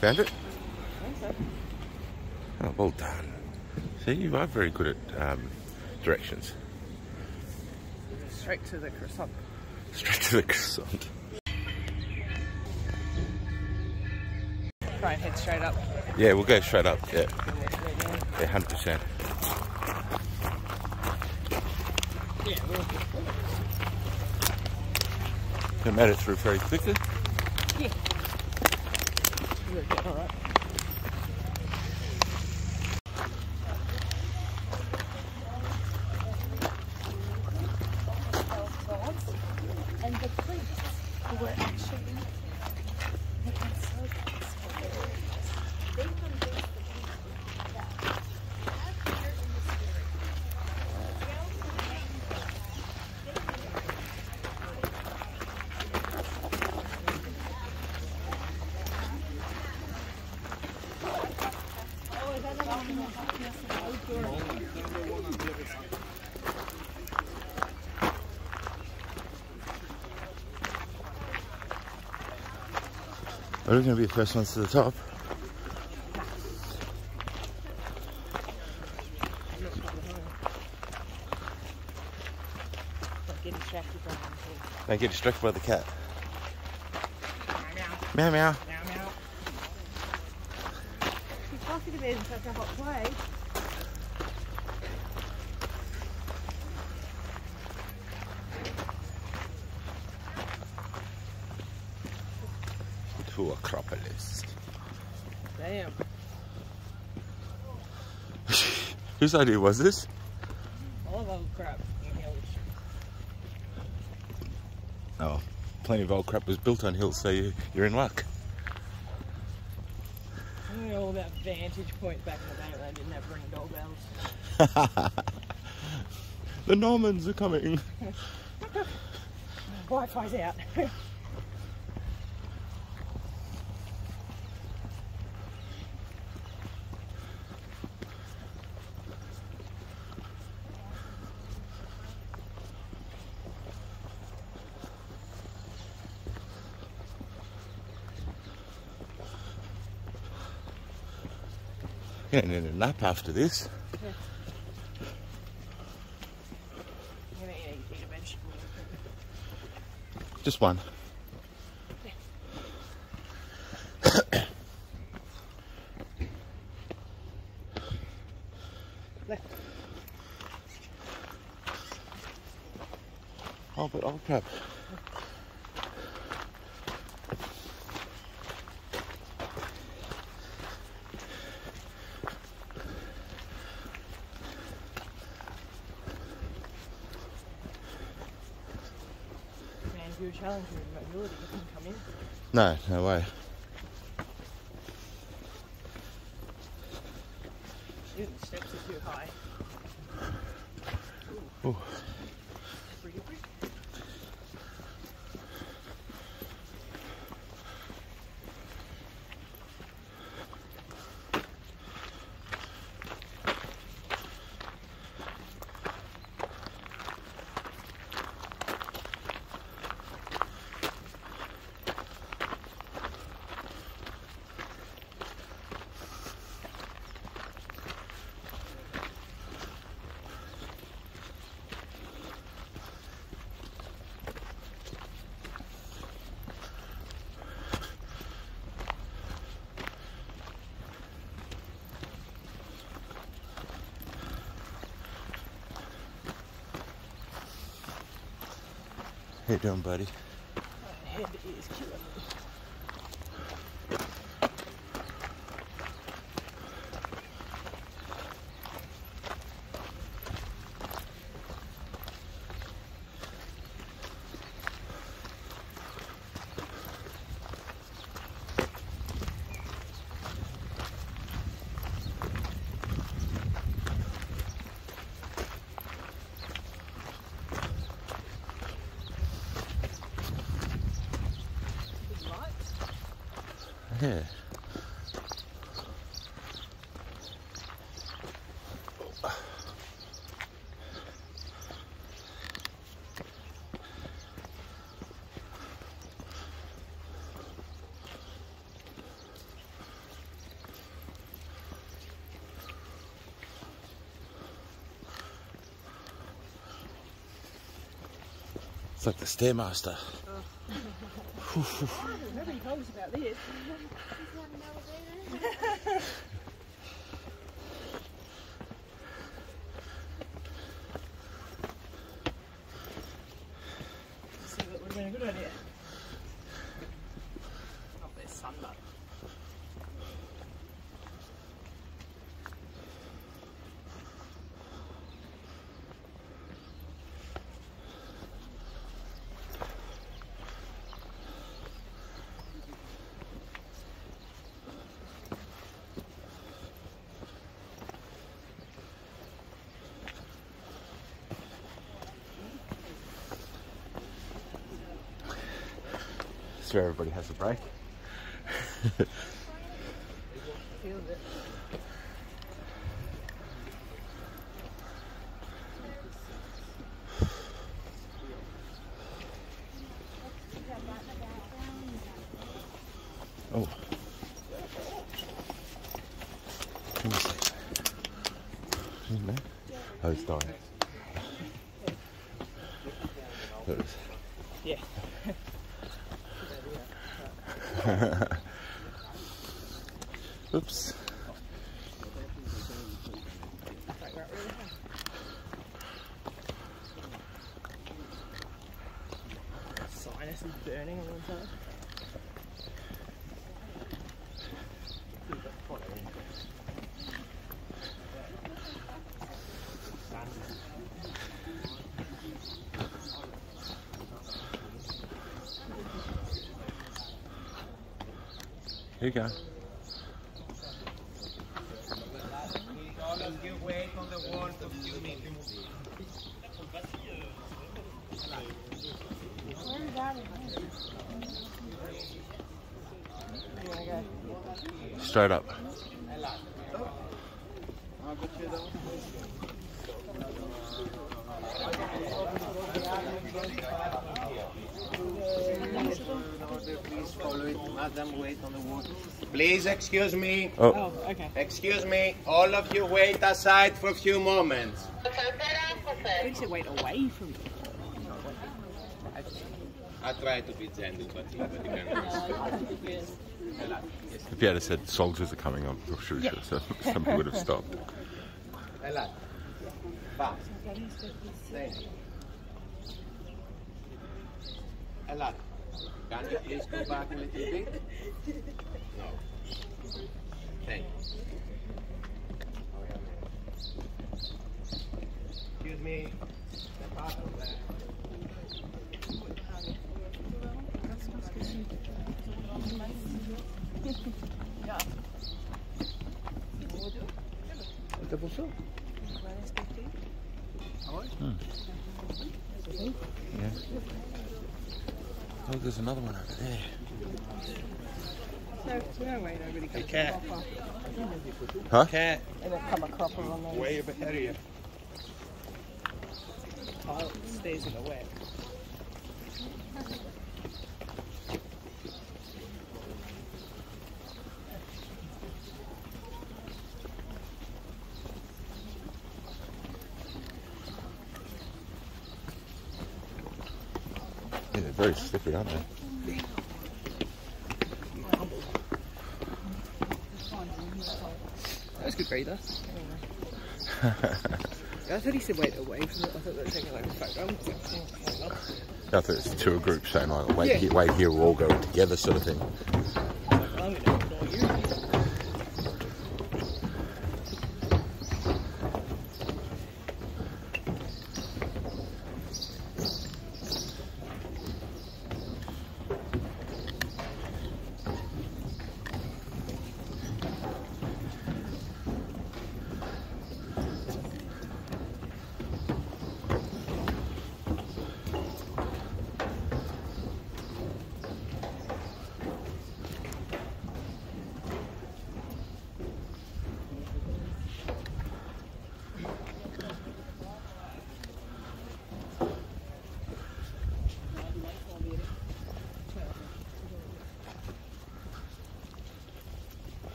Found it? I think so. Oh, well done. See, you are very good at directions. Straight to the croissant. Straight to the croissant. Try and head straight up. Yeah, we'll go straight up, yeah. Yeah, 100%. Yeah, we'll get it made it through very quickly. Yeah. We're good, all right. And the priests were actually making servants for their religious. They convinced the people that as we are in the spirit. We're going to be the first ones to the top. Don't get distracted by the cat. Meow meow. Meow meow. She's lucky to be in such a hot place. To Acropolis. Damn. Whose idea was this? All of old crap. Oh, plenty of old crap was built on hills, so you're in luck. I know all that vantage point back in the day when I didn't have ring doorbells. The Normans are coming. Wi-Fi's out. You don't need a nap after this. Yeah. You're going to eat a vegetable. Just one. Yeah. Left. Oh, but old crap. You're challenging your mobility, you can come in. No, no way. Dude, the steps are too high. Ooh. Ooh. How you doing, buddy? My head is killing me. Yeah. like the Stairmaster. Oh. Nobody told us about this. It would have been a good idea. Not this sunlight. That's where everybody has a break. Oh. Oh, it's dying. There it is. Yeah. Oops. Sinus is burning on the inside. Here you go. Straight up. Please follow it, madam, wait on the water. Please excuse me. Oh. Oh, okay. Excuse me. All of you wait aside for a few moments. I should wait away from you. I try to be gentle, but you can't. If you had said soldiers are coming, I'm not sure, yeah. Sure. Somebody would have stopped. Hello. Can you please go back a little bit? No. Thank you. Excuse me. Step out of there. Yeah. Oh, there's another one over there. No, it's no way nobody comes to a cropper. Huh? Cat. It'll come a cropper on those. Way over here. Oh, it stays in the wet. Yeah, they're very slippery, aren't they? Yeah. That was good breather. I thought he said wait away from it. I thought they were taking like a photo. I thought it's to a group saying like wait, yeah. Here, wait here, we'll all go together sort of thing. I'm gonna ignore you.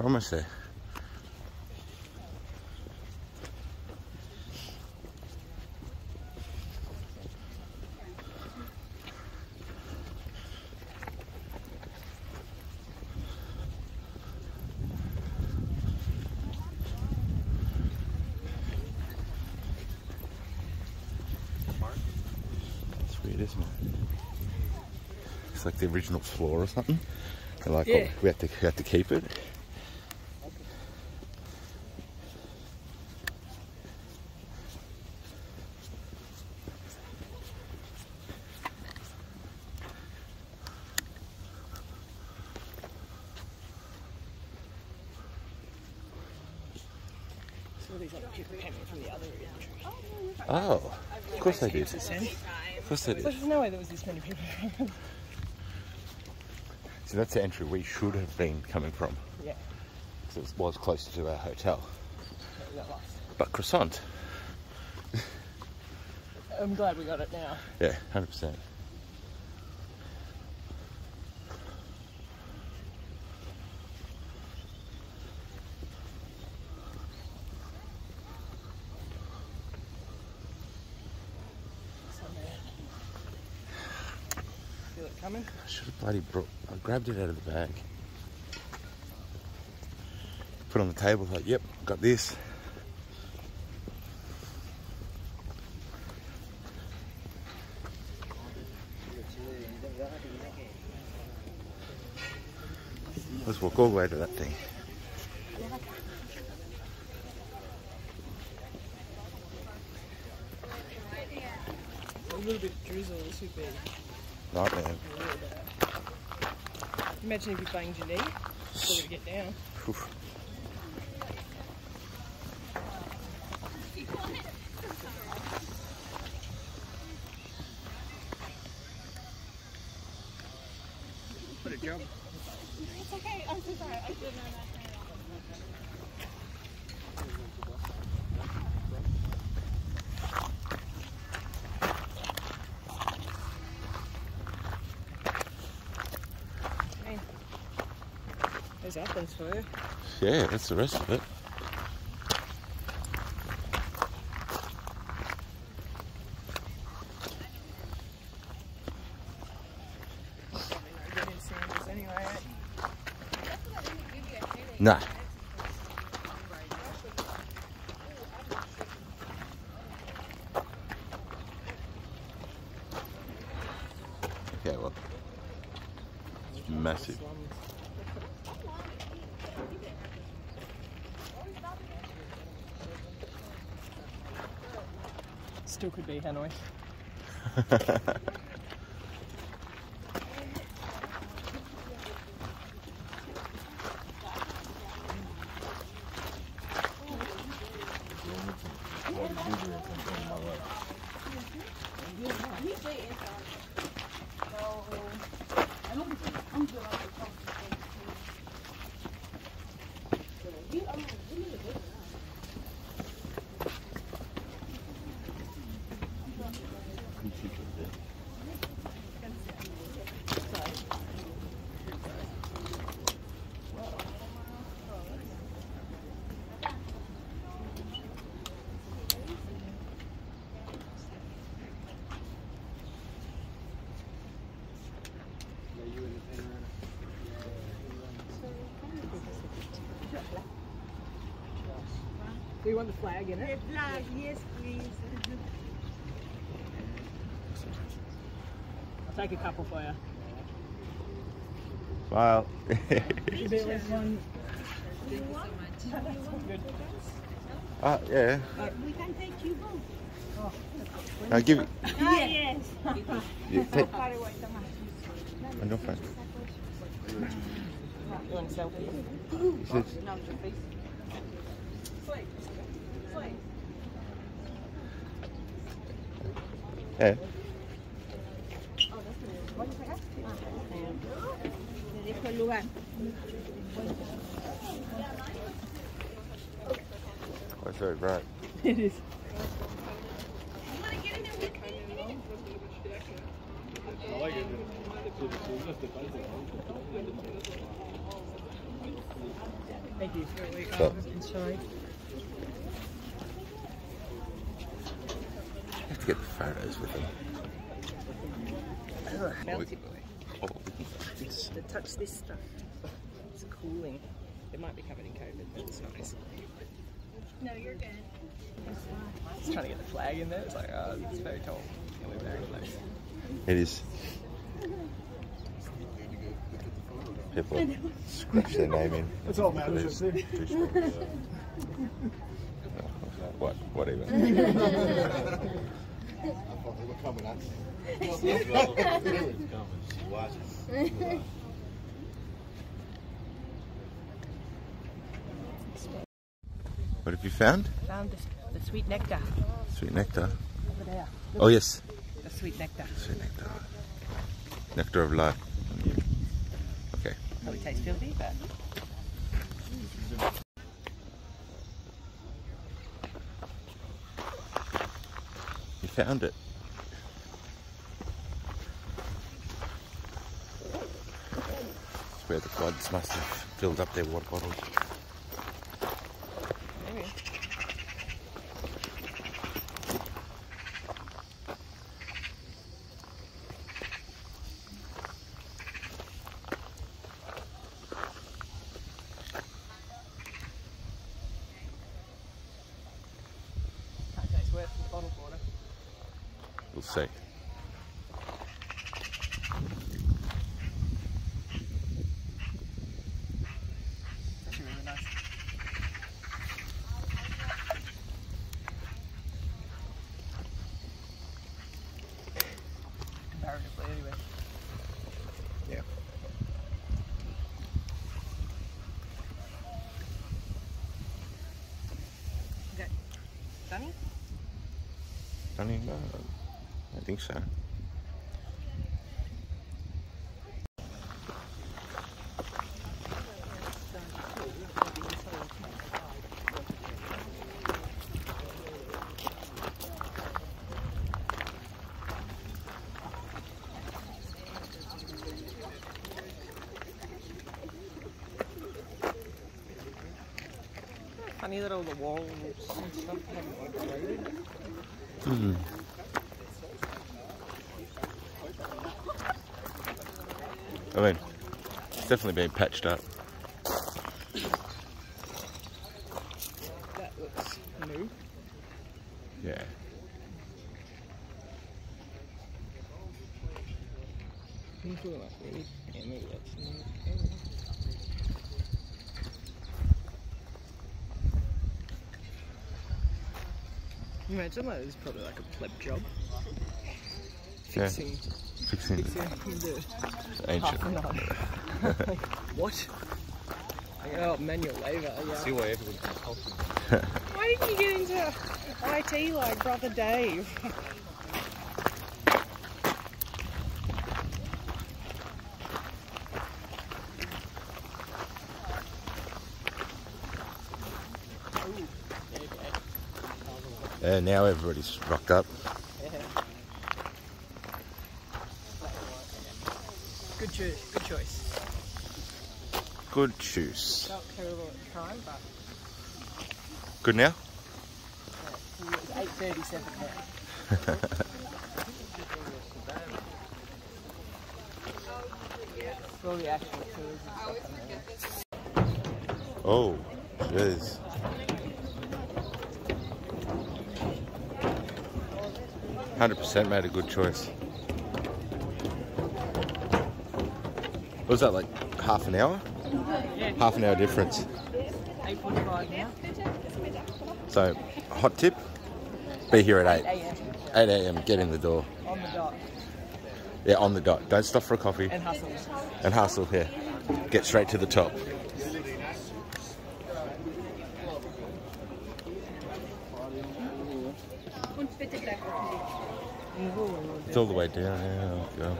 promise it. Weird, isn't it? It's like the original floor or something. And like, yeah. Oh, we had to keep it. Oh, of course they did. Of course they did. There's no way there was this many people. So that's the entry we should have been coming from. Yeah. Because it was closer to our hotel. But croissant. I'm glad we got it now. Yeah, 100%. Coming? I should have bloody grabbed it out of the bag. Put it on the table, like, yep, got this. Let's walk all the way to that thing. A little bit of drizzle, this would be. Nightmare. Imagine if you banged your knee, so you get down. Oof. What a job. It's okay, I'm so sorry, I didn't know that. Happens for you. Yeah, that's the rest of it. Nah. Yeah, well, it's massive. Still could be Hanoi. Do you want the flag in it? The flag, yes, please. I'll take a couple for you. Wow. Yeah. We can take you both. Oh, I'll give it. Yes. You take. On your phone. You want a selfie? No, please. Yeah. That's very bright. It is. I like it. Thank you. So. I have to get the photos with them. Melty boy. To touch this stuff. It's cooling. It might be covered in COVID, but it's nice. No, you're good. I was trying to get the flag in there. It's like, oh, it's very tall. And we're very close. It is. People scratch their name in. It's all managers. Whatever. What have you found? Found the sweet nectar. Sweet nectar? Over there. Look. Oh, yes. The sweet nectar. Sweet nectar. Nectar of life. Okay. Probably tastes filthy, but. You found it. It's where the gods must have filled up their water bottles. Maybe. We'll see. That's really nice. Comparatively, anyway. Yeah. Okay. Danny? Danny, no. I think so. Funny that all the walls and stuff haven't upgraded. Mm. I mean, it's definitely been patched up. That looks new. Yeah. People like really maybe that's new. Imagine that is probably like a pleb job. Yeah. Fixing ancient. Like, what? Like, oh, manual labour. Yeah. See why everyone's helping. Why didn't you get into IT like Brother Dave? And now everybody's rocked up. Good choice. Good choice. Good choice. Felt terrible at the time, but good now. Yeah, it was 8:37 now. All the actual tours and stuff on there. Oh, jeez. Yes. 100% made a good choice. What was that, like half an hour? Yeah. Half an hour difference. 8:45 now. So, hot tip, be here at 8 a.m. 8 a.m, get in the door. On the dot. Yeah, on the dot. Don't stop for a coffee. And hustle. And hustle, yeah. Get straight to the top. It's all the way down, yeah. Go.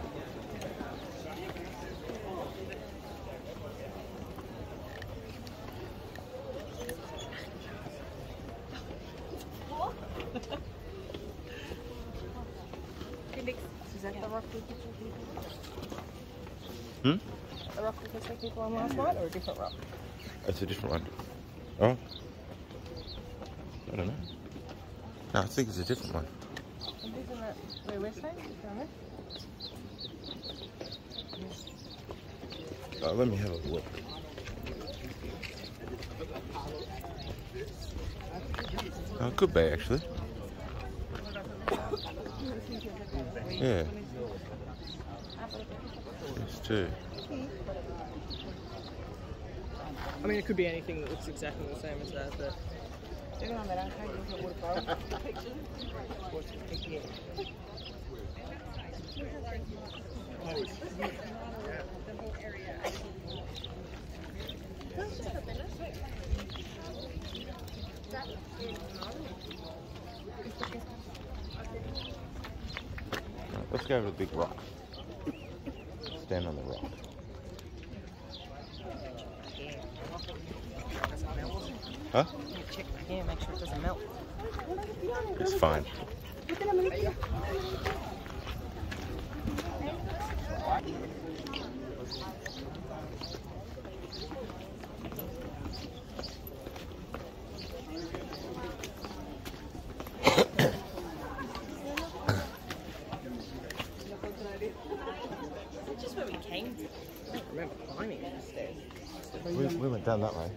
the rock that looks like people on last night, or a different rock? It's a different one. Oh? I don't know. No, I think it's a different one. And isn't that where we're staying? Oh, let me have a look. Oh, it could be, actually. Yeah. It's two. I mean, it could be anything that looks exactly the same as that, but... Let's go over to the big rock. Stand on the rock. Huh? Check the hair, make sure it doesn't melt. It's fine. We went down that way.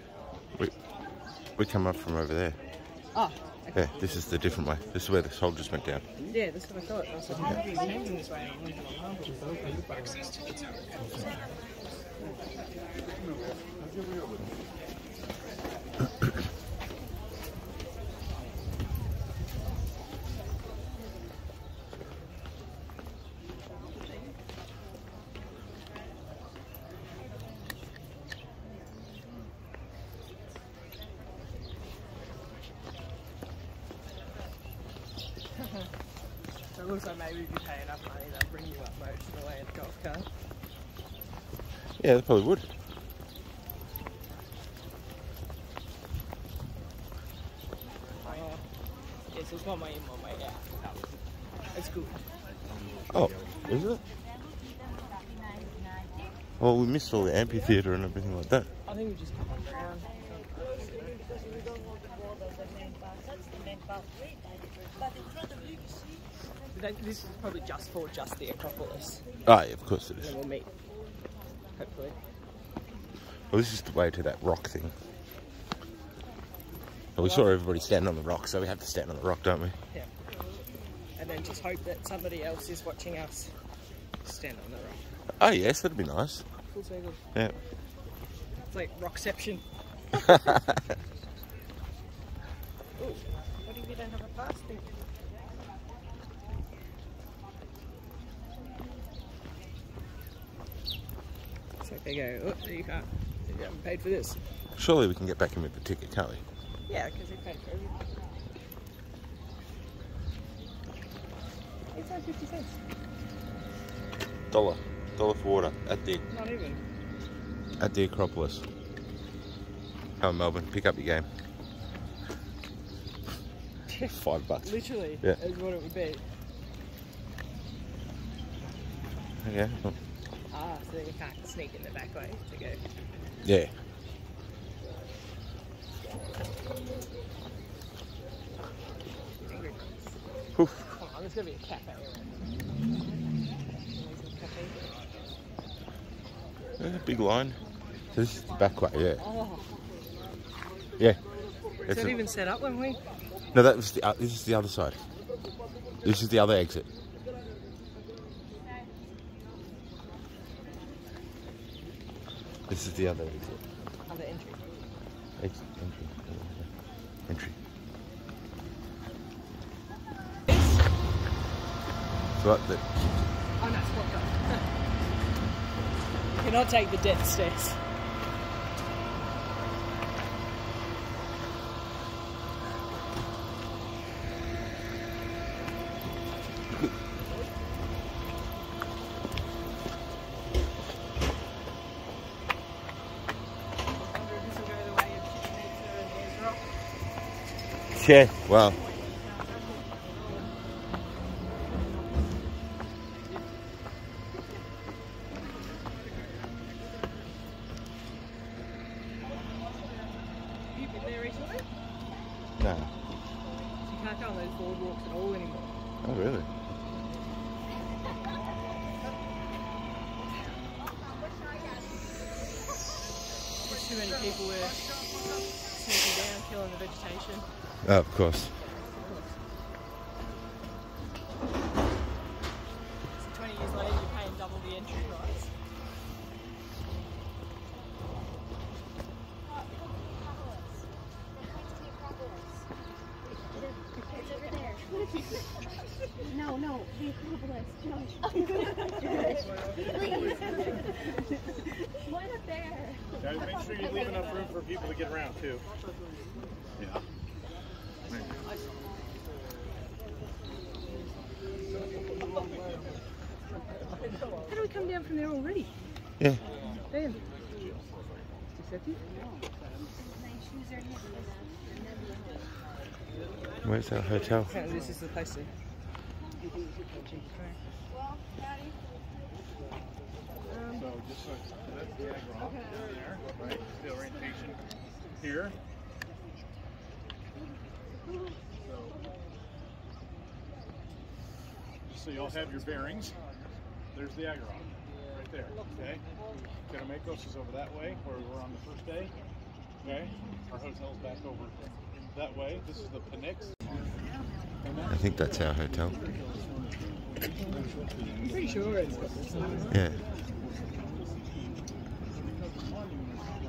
We come up from over there. Oh, okay. Yeah, this is the different way. This is where the soldiers went down. Yeah, that's what I thought. I was like, how do we came in this way? Also, maybe if you pay enough money, they'll bring you up most of the way in the golf cart. Yeah, they probably would. Yeah, so it's one way in, one way out. It's good. Oh, is it? Well, we missed all the amphitheatre and everything like that. I think we just come on down. Because we don't want to go over the main path. That's the main pathway. But in front of you, you see... This is probably just for the Acropolis. Oh, yeah, of course it is. And then we'll meet, hopefully. Well, this is the way to that rock thing. Well, we saw everybody standing on the rock, so we have to stand on the rock, don't we? Yeah. And then just hope that somebody else is watching us stand on the rock. Oh, yes, that'd be nice. Cool, so good. Yeah. It's like rockception. Ooh, what if you don't have a pass thing? They go, oh, you can't, you haven't paid for this. Surely we can get back in with the ticket, can't we? Yeah, because we paid for everything. It's like 50 cents. Dollar for water at the... Not even. At the Acropolis. Come on, Melbourne, pick up your game. $5. Literally, yeah. Is what it would be. Yeah. Ah, so then you can't sneak in the back way to go. Yeah. Come on, there's going to be a cafe. There's a big line. So this is the back way, yeah. Oh. Yeah. Is that even set up when we? No, that was the. This is the other side. This is the other exit. This is the other exit. Other entry. Exit, entry. Entry. It's right there. Oh no, it's blocked up. You cannot take the death stairs. Yeah, wow. No. So you can't go on those boardwalks at all anymore. Oh, really? Too many people were taking down, killing the vegetation. Oh, of course. So 20 years later, you're paying double the entry price. It's over there. No, no, the Acropolis, Josh. Please. What up there? Guys, make sure you leave enough room for people to get around too. Yeah. Maybe. How do we come down from there already? Yeah. Damn. Where's that hotel? So this is the place there. Well, Daddy. So just so that's the Agron there, right? The orientation here. So you all have your bearings. There's the Agron right there. Okay. Katomakos is over that way where we were on the first day. Okay. Our hotel's back over that way. This is the Phoenix. I think that's our hotel. I'm pretty sure it's got this one. Yeah.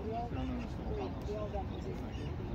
Well done.